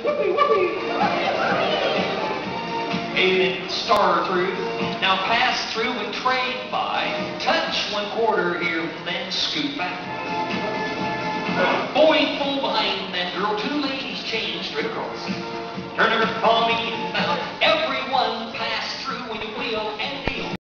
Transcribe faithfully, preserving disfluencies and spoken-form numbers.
Whoopee, whoopee. Amen. Star through. Now pass through and trade by. Touch one quarter here, then scoot back. Boy, full behind that girl. Two ladies changed right across.